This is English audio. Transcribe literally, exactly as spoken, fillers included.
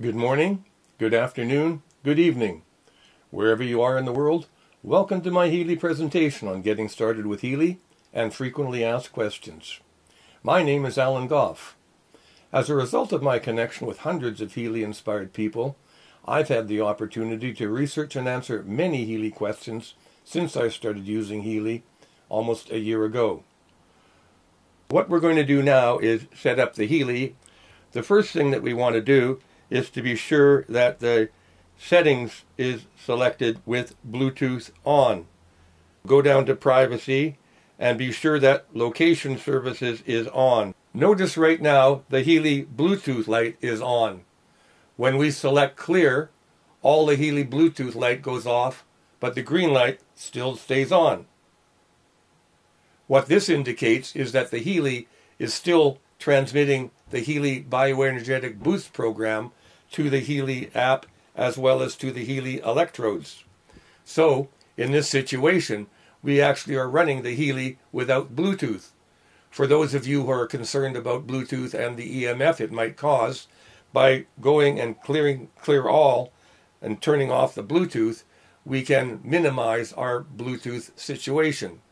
Good morning, good afternoon, good evening. Wherever you are in the world, welcome to my Healy presentation on getting started with Healy and frequently asked questions. My name is Alan Goff. As a result of my connection with hundreds of Healy-inspired people, I've had the opportunity to research and answer many Healy questions since I started using Healy almost a year ago. What we're going to do now is set up the Healy. The first thing that we want to do is to be sure that the settings is selected with Bluetooth on. Go down to privacy and be sure that location services is on. Notice right now the Healy Bluetooth light is on. When we select clear, all the Healy Bluetooth light goes off, but the green light still stays on. What this indicates is that the Healy is still transmitting the Healy Bioenergetic Boost program to the Healy app as well as to the Healy electrodes. So in this situation we actually are running the Healy without Bluetooth. For those of you who are concerned about Bluetooth and the E M F it might cause, by going and clearing clear all and turning off the Bluetooth, we can minimize our Bluetooth situation.